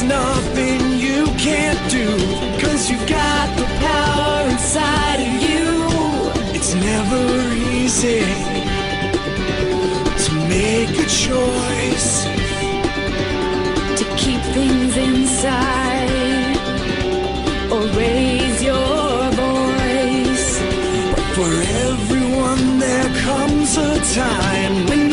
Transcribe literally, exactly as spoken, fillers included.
There's nothing you can't do, 'cause you've got the power inside of you. It's never easy to make a choice, to keep things inside or raise your voice. But for everyone there comes a time when